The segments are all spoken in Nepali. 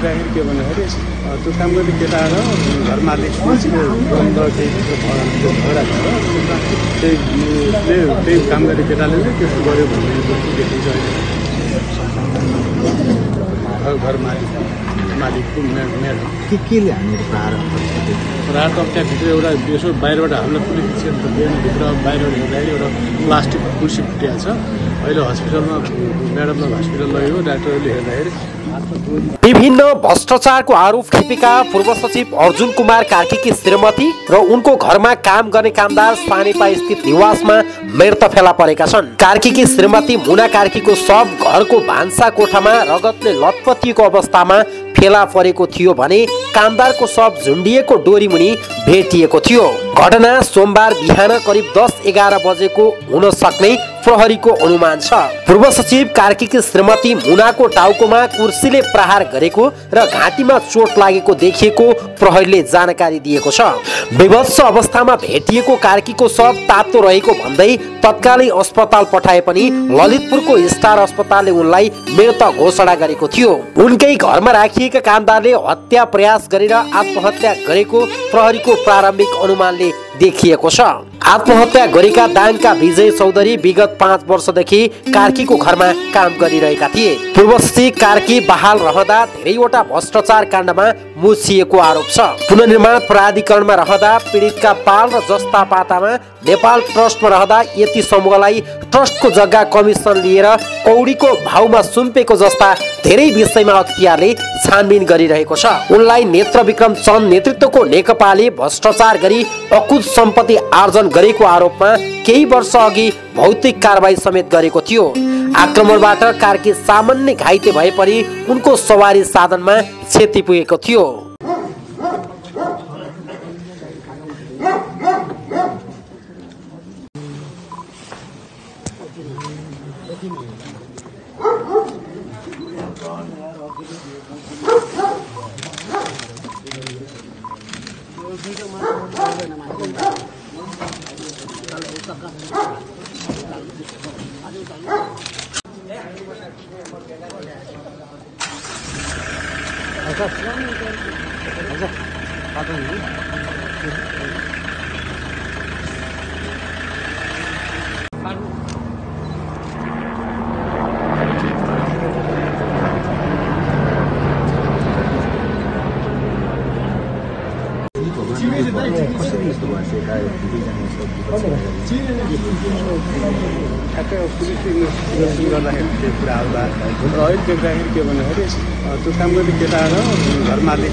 केटा र घर मालिक त्यही काम गर्ने केटाले त्यस्तो गर्यो भन्ने देखिन्छ घर मालिकको केले हामीहरू प्रारम्भ तब्काभित्र एउटा यसो बाहिरबाट हामीलाई पुलिस क्षेत्रभित्र बाहिरबाट हेर्दाखेरि एउटा प्लास्टिक कुर्सी फुटिया छ। अहिले हस्पिटलमा म्याडमलाई हस्पिटल लग्यो डाक्टरले हेर्दाखेरि विभिन्न भ्रष्टाचार को आरोप ठेपेका पूर्व सचिव अर्जुन कुमार कार्कीकी श्रीमती र उनको घरमा काम गर्ने कामदार सानेपा स्थित निवासमा मृत फेला परेका छन्। कार्कीकी श्रीमती मुना कार्कीको शव घरको भान्सा कोठामा रगतले लतपतिएको अवस्थामा फेला परेको थियो भने कामदारको शव झुन्डिएको डोरीमुनि भेटिएको थियो। घटना सोमबार बिहान करिब 10-11 बजेको हुन सक्ने प्रहरीको अनुमान छ। पूर्व सचिव कार्कीकी श्रीमती मुनाको टाउकोमा कुर्सीले प्रहार गरेको र घाँटीमा चोट लागेको देखिएको प्रहरीले जानकारी दिएको छ। बेभत्स अवस्थामा भेटिएको कार्कीको शव तातो रहेको भन्दै तत्कालै अस्पताल पठाए पनि ललितपुरको स्टार अस्पतालले उनलाई मृत घोषणा गरेको थियो। उनकै घरमा राखिएका कामदारले हत्या प्रयास गरेर आत्महत्या गरेको प्रहरीको प्रारम्भिक अनुमानले देखिएको छ। आत्महत्या गरेका दाङका विजय चौधरी विगत 5 वर्षदेखि कार्कीको घरमा काम गरिरहेका थिए। पूर्व सचिव कार्की बहाल रहँदा धेरैवटा भ्रष्टाचार काण्डमा मुछिएको आरोप छ। पुनर्निर्माण प्राधिकरणमा रहँदा पीडितका पाल र जस्ता पातामा नेपाल ट्रस्टमा रहँदा यति समूहलाई ट्रस्टको जग्गा कमिसन लिएर कौडीको भाउमा सुम्पेको जस्ता धेरै विषयमा अख्तियारले छानबिन गरिरहेको छ। उनलाई नेत्र विक्रम चन्द नेतृत्वको नेकपाले भ्रष्टाचार गरी अकुत सम्पत्ति आर्जन गरेको आरोपमा केही वर्ष अघि भौतिक कारबाही समेत गरेको थियो। आक्रमणबाट कार्की सामान्य घाइते भए पनि उनको सवारी साधनमा क्षति पुगेको थियो। त्यो काम गर्ने केटा र घर मालिक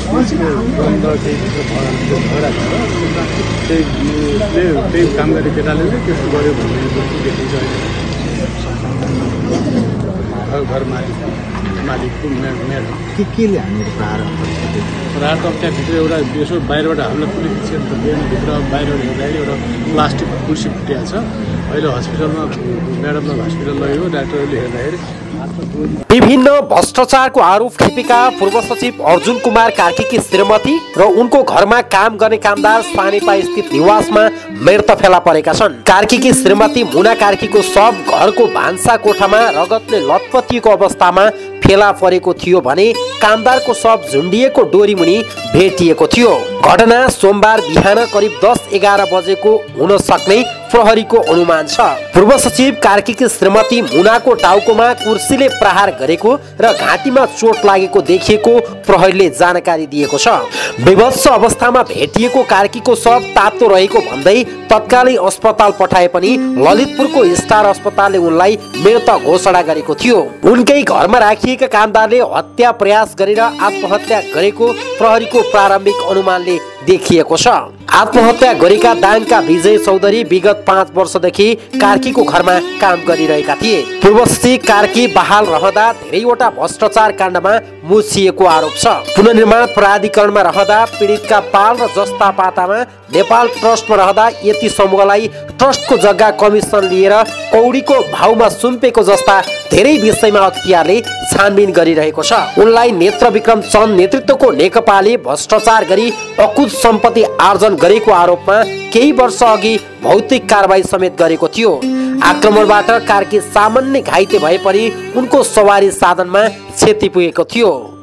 त्यही काम गर्ने केटाले त्यस्तो गर्यो भन्ने देखिन्छ। घर मालिकको केले हामीहरू प्रारम्भ तब्काभित्र एउटा यसो बाहिरबाट हामीलाई पुलिस क्षेत्रभित्र बाहिरबाट हेर्दाखेरि एउटा प्लास्टिक कुर्सी फुटिया छ। अहिले हस्पिटलमा म्याडमलाई हस्पिटल लग्यो डाक्टरले हेर्दाखेरि विभिन्न भ्रष्टाचार को आरोप ठेपेका पूर्व सचिव अर्जुन कुमार कार्कीकी श्रीमती र उनको घरमा काम गर्ने कामदार सानेपा स्थित निवासमा मृत फेला परेका छन्। कार्कीकी श्रीमती मुना कार्कीको शव घरको भान्सा कोठामा रगतले लतपतिएको अवस्थामा फेला परेको थियो भने कामदारको शव झुन्डिएको डोरीमुनि भेटिएको थियो। घटना सोमबार बिहान करिब 10-11 बजेको हुन सक्ने प्रहरीको अनुमान छ। पूर्व सचिव कार्कीकी श्रीमती मुनाको टाउकोमा कुर्सीले प्रहार गरेको र घाँटीमा चोट लागेको देखिएको प्रहरीले जानकारी दिएको छ। बेभत्स अवस्थामा भेटिएको कार्कीको शव तातो रहेको भन्दै तत्कालै अस्पताल पठाए पनि ललितपुरको स्टार अस्पतालले उनलाई मृत घोषणा गरेको थियो। उनकै घरमा राखिएका कामदारले हत्या प्रयास गरेर आत्महत्या गरेको प्रहरीको प्रारम्भिक अनुमानले देखिएको छ। आत्महत्या गरेका दाङका विजय चौधरी विगत 5 वर्षदेखि कार्कीको घरमा काम गरिरहेका थिए। पूर्वश्री कार्की बहाल रहँदा धेरैवटा भ्रष्टाचार काण्डमा मुछिएको आरोप छ। पुनर्निर्माण प्राधिकरणमा रहँदा पीडितका पाल र जस्ता पातामा नेपाल ट्रस्टमा रहँदा यति समूहलाई ट्रस्टको जग्गा कमिसन लिएर कौडीको भावमा सुम्पेको जस्ता धेरै विषयमा अख्तियारले छानबिन गरिरहेको छ। उनलाई नेत्र विक्रम चन्द नेतृत्वको नेकपाले भ्रष्टाचार गरी अकुत सम्पत्ति आर्जन गरेको आरोपमा केही वर्ष अघि भौतिक कारबाही समेत गरेको थियो। आक्रमणबाट कार्की सामान्य घाइते भए पनि उनको सवारी साधनमा क्षति पुगेको थियो।